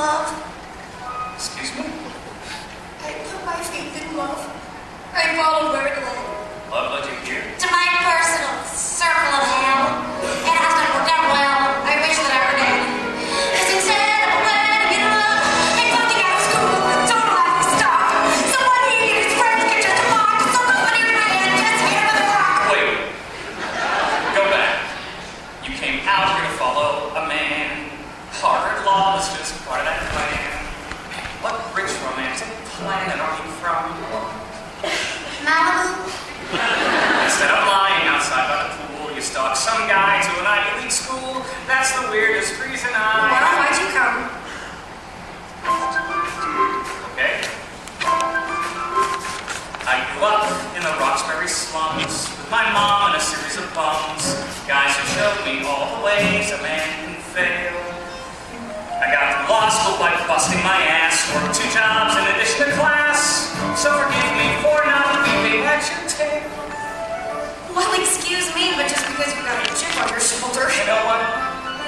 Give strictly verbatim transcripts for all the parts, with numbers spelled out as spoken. love. Excuse me? I put my faith in love. I followed where it led. Love led you here? To my personal circle of hell. It has not worked out well. I wish that I were dead. It's incredible when you love. I'm fucking out of school. Don't allow me to stop. Someone needed his friends can just walk. So nobody in my head gets me out of the clock. Wait. Go back. You came out here to follow a man. Harvard Law was just part of that plan. What rich romantic planet are you from? Malibu. Instead of lying outside by the pool, you stalk some guy to an Ivy League school. That's the weirdest reason I... Well, why'd you come? Okay. I grew up in the Roxbury slums with my mom and a series of bums. Guys who showed me all the ways a man can fail. I got through law school by busting my ass, worked two jobs in addition to class. So forgive me for not weeping at your tail. Well, excuse me, but just because you got a chip on your shoulder. You know what?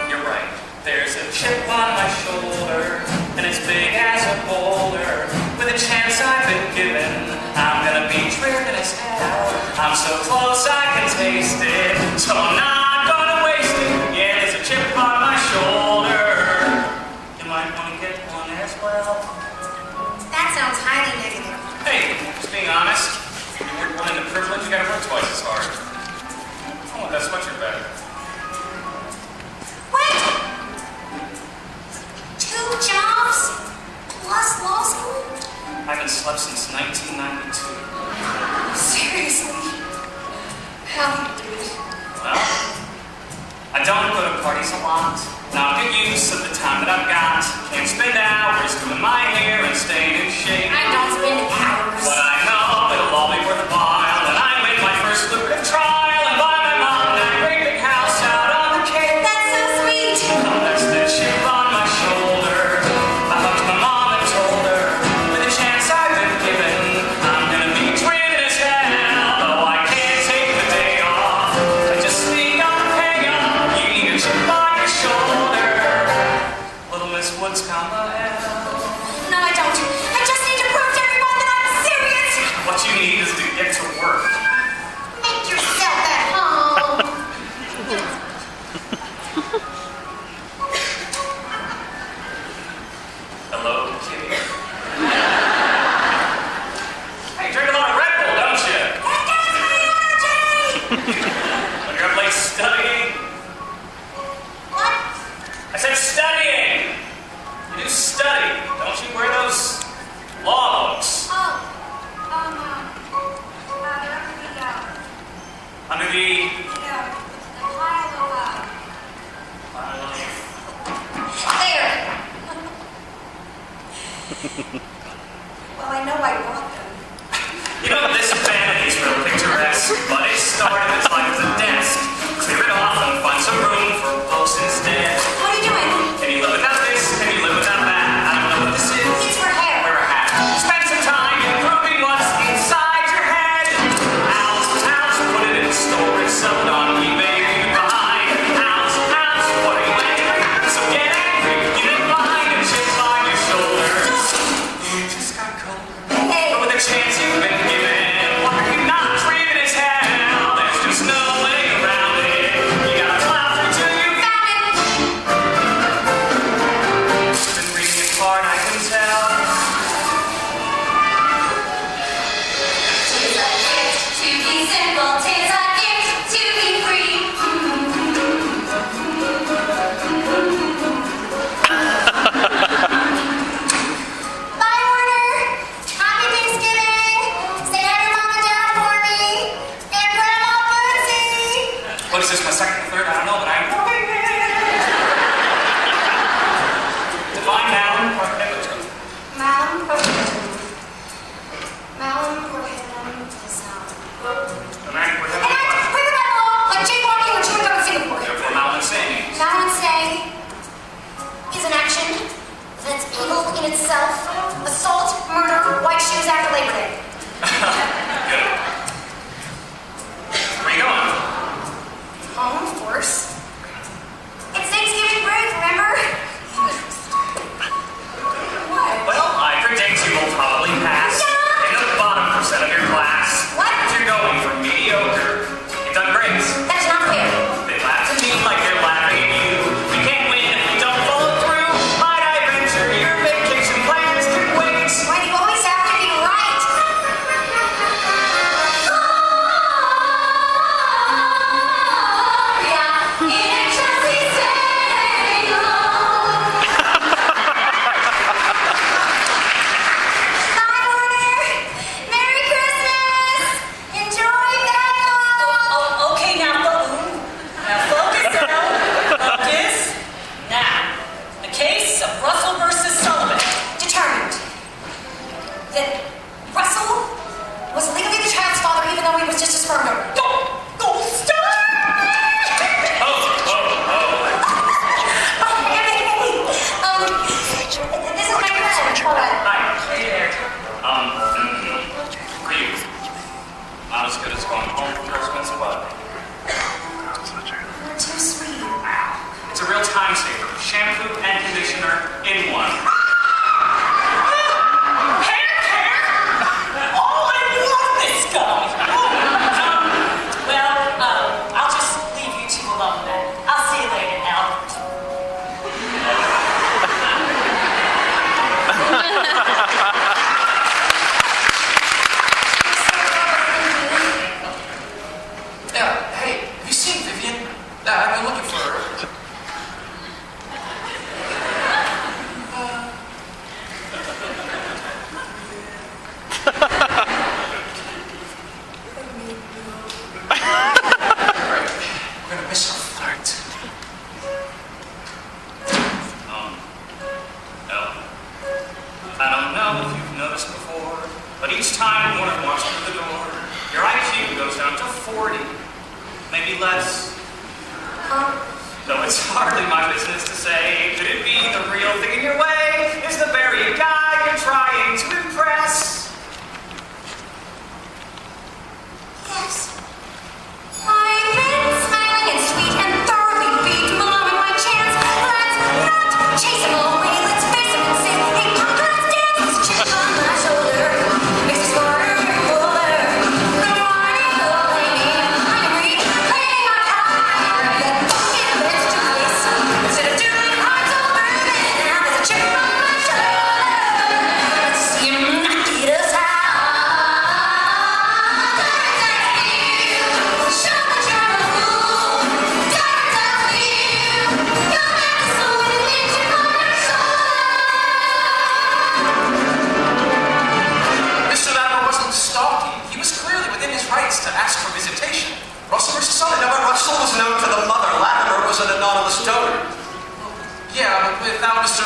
You're right. There's a chip on my shoulder, and it's big as a boulder. With a chance I've been given, I'm gonna be dreared in its hell. I'm so close I can taste it, so I'm not gonna waste it. Yeah, there's a chip on my shoulder. You might wanna get one as well. That sounds highly negative. Hey, just being honest. You work one in the privilege, you gotta work twice as hard. Oh, that's much or better. Wait! Two jobs? Plus law school? I haven't slept since nineteen ninety-two. Seriously? How do you do it? Well, I don't go to parties a lot. Not a good use of the time that I've got. Can't spend hours doing my hair and staying in shape. I don't spend hours. But I know it'll all be worth a while. And I made my first lucrative trial and buy my mom that great big house out on the cape. That's so sweet. Oh, that's that chip on my shoulder. I hugged my mom and told her, with the chance I've been given, I'm gonna be dreaming as hell. Though I can't take the day off, I just need a payoff. You need a chip on your shoulder. What's comma L? No, I don't. I just need to prove to everyone that I'm serious. What you need is to get to work. Make yourself at home. Hello, kitty. Hey, you drink a lot of Red Bull, don't you? That guy's my allergy. When you're up late studying. What? I said studying. You study, don't you wear those law books? Oh, um, uh, they're under the, uh... Under the... The, uh, the pile of, uh... Pile of... There! Well, I know I bought them. You know, this vanity's real picturesque, but it started its life as a desk. Clear it off and find some room for books instead. What are you doing? Can you live without this? Can you live without that? I don't know what this is. It's for hair. Wear a hat. Spend some time improving what's inside your head. Al's house, put it in storage, sell it on eBay, leave it behind. Al's house, what are you angry? So get angry, get it behind and chips on your shoulder. You just got cold. Hey. But with a chance you've been given, why are you not dreaming as hell? There's just no way. Itself, assault, murder, white shoes after Labor Day. Good. Where are you going? Home, of course. It's Thanksgiving break, remember?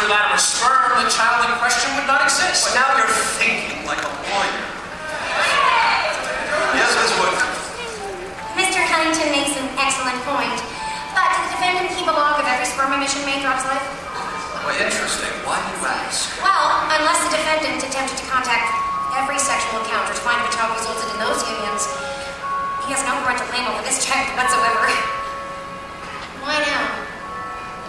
after that were sperm, the child in question would not exist. But now you're thinking like a lawyer. Yes, Miz Woodford. Mister Huntington makes an excellent point. But did the defendant keep a log of every sperm emission made throughout his life? Well, interesting. Why do you ask? Well, unless the defendant attempted to contact every sexual encounter to find if a child resulted in those unions, he has no parental claim over this child whatsoever. Why now?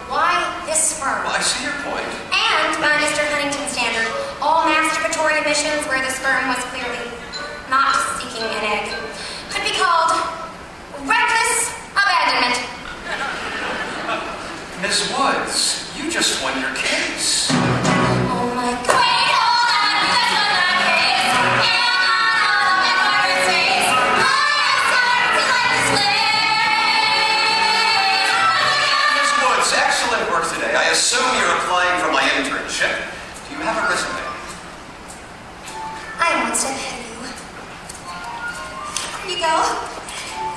Why this sperm? Well, I see your point. And by Mister Huntington's standard, all masturbatory emissions where the sperm was clearly not seeking an egg could be called reckless abandonment. Miz Woods, you just won your case. Oh my God. Wait, hold on. You just won my case. And all of my piracies. I am sorry to let this live. Miz Woods, excellent work today. I assume you're applying for my internship. Do you have a resume? I want to pay you. Here you go.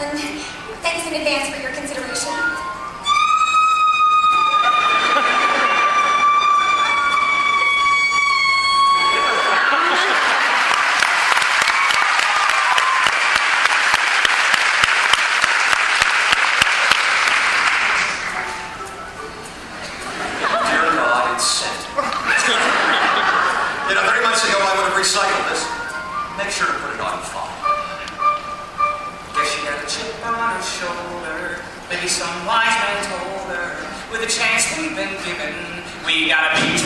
And thanks in advance for your consideration. Recycle this. Make sure to put it on file. Guess she had a chip on her shoulder. Maybe some wise man told her. With a chance we've been given, we gotta be